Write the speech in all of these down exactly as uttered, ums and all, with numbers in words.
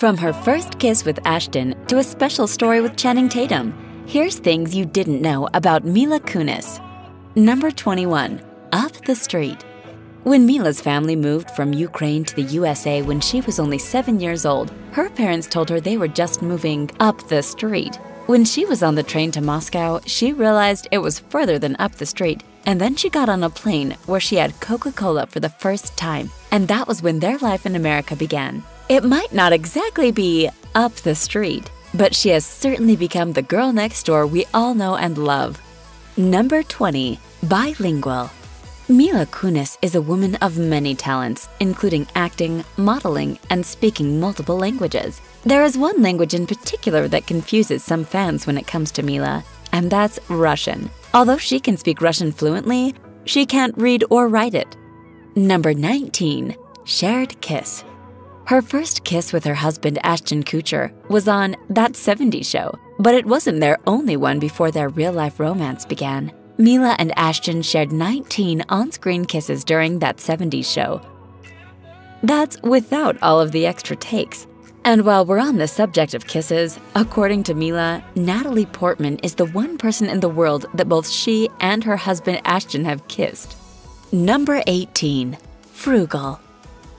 From her first kiss with Ashton to a special story with Channing Tatum, here's things you didn't know about Mila Kunis. Number twenty-one. Up the Street. When Mila's family moved from Ukraine to the U S A when she was only seven years old, her parents told her they were just moving up the street. When she was on the train to Moscow, she realized it was further than up the street, and then she got on a plane where she had Coca-Cola for the first time, and that was when their life in America began. It might not exactly be up the street, but she has certainly become the girl next door we all know and love. Number twenty. Bilingual. Mila Kunis is a woman of many talents, including acting, modeling, and speaking multiple languages. There is one language in particular that confuses some fans when it comes to Mila, and that's Russian. Although she can speak Russian fluently, she can't read or write it. Number nineteen. Shared Kiss. Her first kiss with her husband Ashton Kutcher was on That seventies Show, but it wasn't their only one before their real-life romance began. Mila and Ashton shared nineteen on-screen kisses during That seventies Show. That's without all of the extra takes. And while we're on the subject of kisses, according to Mila, Natalie Portman is the one person in the world that both she and her husband Ashton have kissed. Number eighteen. Frugal.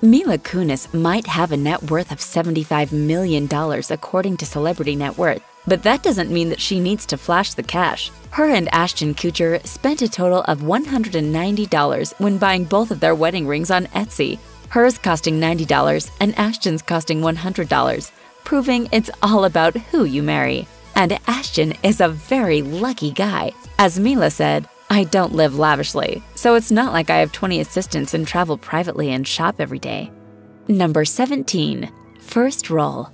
Mila Kunis might have a net worth of seventy-five million dollars according to Celebrity Net Worth, but that doesn't mean that she needs to flash the cash. Her and Ashton Kutcher spent a total of one hundred ninety dollars when buying both of their wedding rings on Etsy, hers costing ninety dollars and Ashton's costing one hundred dollars, proving it's all about who you marry. And Ashton is a very lucky guy. As Mila said, "I don't live lavishly, so it's not like I have twenty assistants and travel privately and shop every day." Number seventeen. First Role.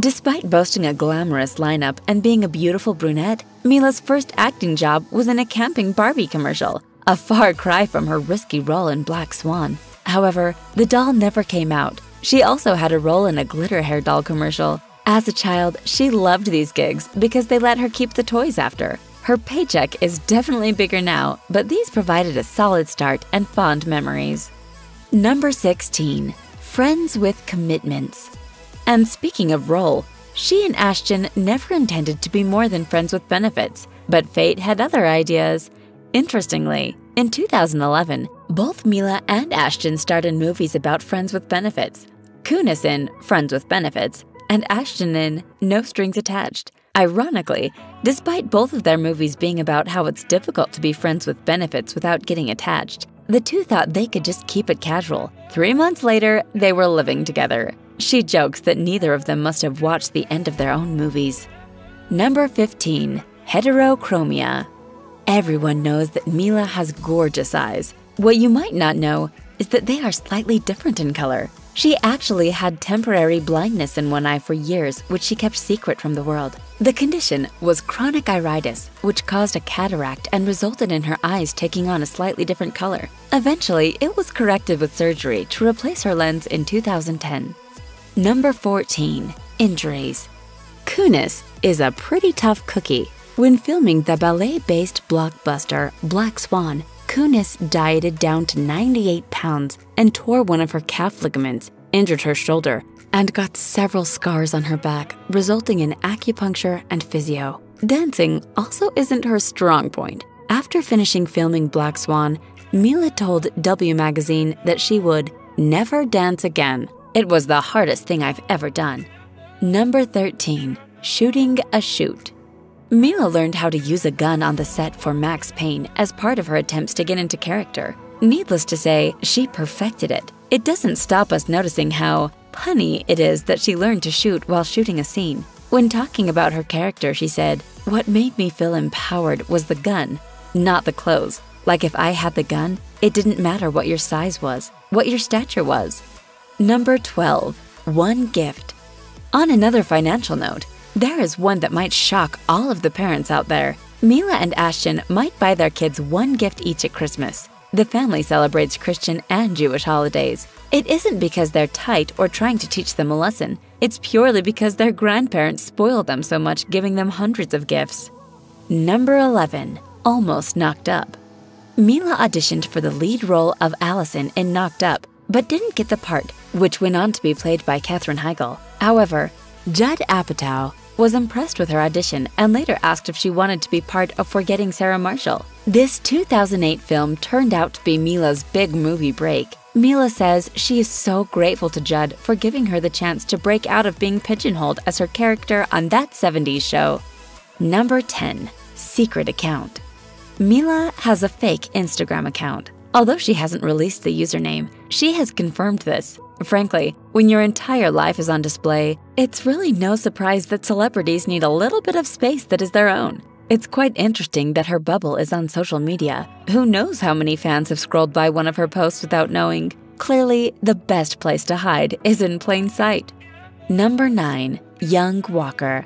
Despite boasting a glamorous lineup and being a beautiful brunette, Mila's first acting job was in a camping Barbie commercial, a far cry from her risky role in Black Swan. However, the doll never came out. She also had a role in a glitter hair doll commercial. As a child, she loved these gigs because they let her keep the toys after. Her paycheck is definitely bigger now, but these provided a solid start and fond memories. Number sixteen. Friends with Commitments. And speaking of role, she and Ashton never intended to be more than friends with benefits, but fate had other ideas. Interestingly, in two thousand eleven, both Mila and Ashton starred in movies about friends with benefits, Kunis in Friends with Benefits and Ashton in No Strings Attached. Ironically, despite both of their movies being about how it's difficult to be friends with benefits without getting attached, the two thought they could just keep it casual. Three months later, they were living together. She jokes that neither of them must have watched the end of their own movies. Number fifteen. Heterochromia. Everyone knows that Mila has gorgeous eyes. What you might not know is that they are slightly different in color. She actually had temporary blindness in one eye for years, which she kept secret from the world. The condition was chronic iritis, which caused a cataract and resulted in her eyes taking on a slightly different color. Eventually, it was corrected with surgery to replace her lens in two thousand ten. Number fourteen. Injuries. Kunis is a pretty tough cookie. When filming the ballet-based blockbuster Black Swan, Kunis dieted down to ninety-eight pounds and tore one of her calf ligaments, injured her shoulder, and got several scars on her back, resulting in acupuncture and physio. Dancing also isn't her strong point. After finishing filming Black Swan, Mila told W Magazine that she would never dance again. "It was the hardest thing I've ever done." Number thirteen. Shooting a Shoot. Mila learned how to use a gun on the set for Max Payne as part of her attempts to get into character. Needless to say, she perfected it. It doesn't stop us noticing how punny it is that she learned to shoot while shooting a scene. When talking about her character, she said, "What made me feel empowered was the gun, not the clothes. Like if I had the gun, it didn't matter what your size was, what your stature was." Number twelve. One Gift. On another financial note, there is one that might shock all of the parents out there. Mila and Ashton might buy their kids one gift each at Christmas. The family celebrates Christian and Jewish holidays. It isn't because they're tight or trying to teach them a lesson. It's purely because their grandparents spoiled them so much, giving them hundreds of gifts. Number eleven. Almost Knocked Up. Mila auditioned for the lead role of Allison in Knocked Up, but didn't get the part, which went on to be played by Katherine Heigl. However, Judd Apatow was impressed with her audition and later asked if she wanted to be part of Forgetting Sarah Marshall. This two thousand eight film turned out to be Mila's big movie break. Mila says she is so grateful to Judd for giving her the chance to break out of being pigeonholed as her character on That seventies Show. Number ten. Secret Account. Mila has a fake Instagram account. Although she hasn't released the username, she has confirmed this. Frankly, when your entire life is on display, it's really no surprise that celebrities need a little bit of space that is their own. It's quite interesting that her bubble is on social media. Who knows how many fans have scrolled by one of her posts without knowing? Clearly, the best place to hide is in plain sight. Number nine. Young Walker.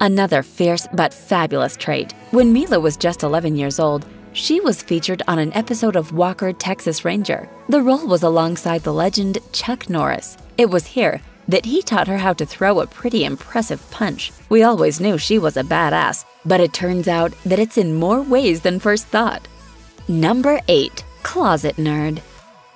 Another fierce but fabulous trait. When Mila was just eleven years old, she was featured on an episode of Walker, Texas Ranger. The role was alongside the legend Chuck Norris. It was here that he taught her how to throw a pretty impressive punch. We always knew she was a badass, but it turns out that it's in more ways than first thought. Number eight. Closet Nerd.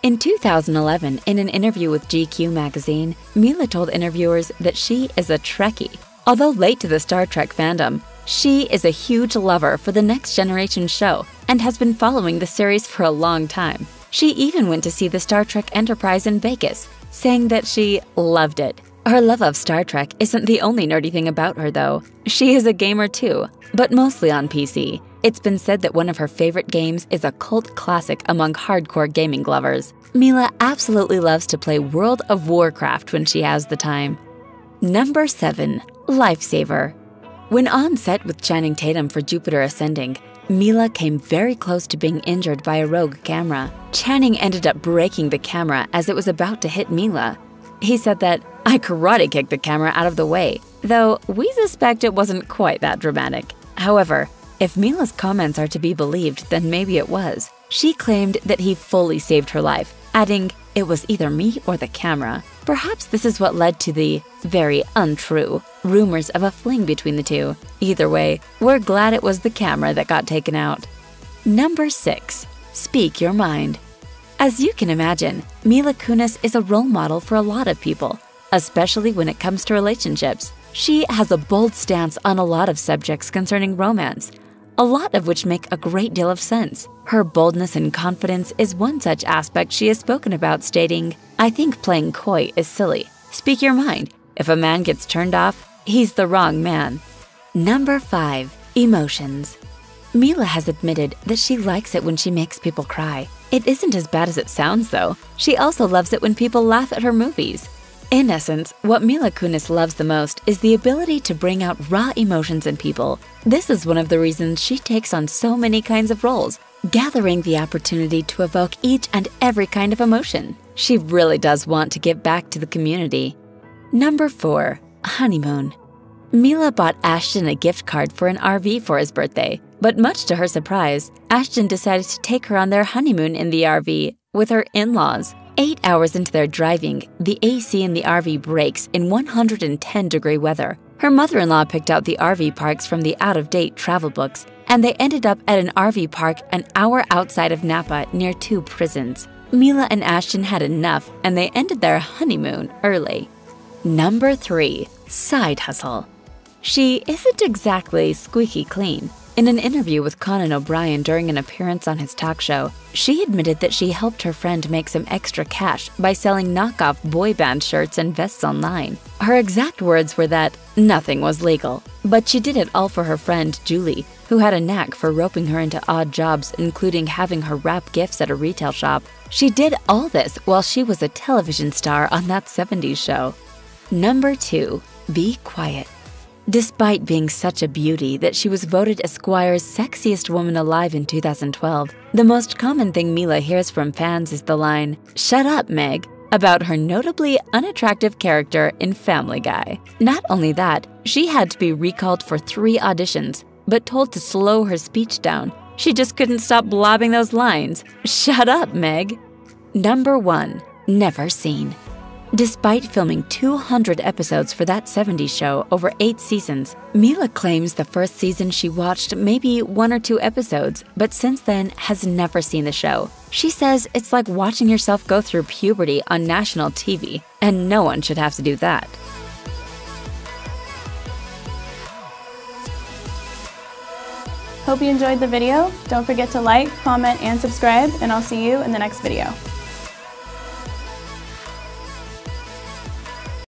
In two thousand eleven, in an interview with G Q magazine, Mila told interviewers that she is a Trekkie. Although late to the Star Trek fandom, she is a huge lover for the Next Generation show and has been following the series for a long time. She even went to see the Star Trek Enterprise in Vegas, saying that she loved it. Her love of Star Trek isn't the only nerdy thing about her, though. She is a gamer too, but mostly on P C. It's been said that one of her favorite games is a cult classic among hardcore gaming lovers. Mila absolutely loves to play World of Warcraft when she has the time. Number seven. Lifesaver. When on set with Channing Tatum for Jupiter Ascending, Mila came very close to being injured by a rogue camera. Channing ended up breaking the camera as it was about to hit Mila. He said that, "I karate kicked the camera out of the way," though we suspect it wasn't quite that dramatic. However, if Mila's comments are to be believed, then maybe it was. She claimed that he fully saved her life, adding, "It was either me or the camera." Perhaps this is what led to the very untrue rumors of a fling between the two. Either way, we're glad it was the camera that got taken out. Number six. Speak Your Mind. As you can imagine, Mila Kunis is a role model for a lot of people, especially when it comes to relationships. She has a bold stance on a lot of subjects concerning romance, a lot of which make a great deal of sense. Her boldness and confidence is one such aspect she has spoken about, stating, "I think playing coy is silly. Speak your mind. If a man gets turned off, he's the wrong man." Number five. Emotions. Mila has admitted that she likes it when she makes people cry. It isn't as bad as it sounds, though. She also loves it when people laugh at her movies. In essence, what Mila Kunis loves the most is the ability to bring out raw emotions in people. This is one of the reasons she takes on so many kinds of roles, gathering the opportunity to evoke each and every kind of emotion. She really does want to give back to the community. Number four. Honeymoon. Mila bought Ashton a gift card for an R V for his birthday, but much to her surprise, Ashton decided to take her on their honeymoon in the R V with her in-laws. Eight hours into their driving, the A C in the R V breaks in one hundred ten degree weather. Her mother-in-law picked out the R V parks from the out-of-date travel books, and they ended up at an R V park an hour outside of Napa near two prisons. Mila and Ashton had enough, and they ended their honeymoon early. Number three. Side Hustle. She isn't exactly squeaky clean. In an interview with Conan O'Brien during an appearance on his talk show, she admitted that she helped her friend make some extra cash by selling knockoff boy band shirts and vests online. Her exact words were that nothing was legal, but she did it all for her friend Julie, who had a knack for roping her into odd jobs, including having her wrap gifts at a retail shop. She did all this while she was a television star on That seventies Show. Number two. Be Quiet. Despite being such a beauty that she was voted Esquire's sexiest woman alive in two thousand twelve, the most common thing Mila hears from fans is the line, "Shut up, Meg," about her notably unattractive character in Family Guy. Not only that, she had to be recalled for three auditions, but told to slow her speech down. She just couldn't stop blabbing those lines, "Shut up, Meg." Number one. Never Seen. Despite filming two hundred episodes for That seventies Show over eight seasons, Mila claims the first season she watched maybe one or two episodes, but since then has never seen the show. She says it's like watching yourself go through puberty on national T V, and no one should have to do that. Hope you enjoyed the video. Don't forget to like, comment, and subscribe, and I'll see you in the next video.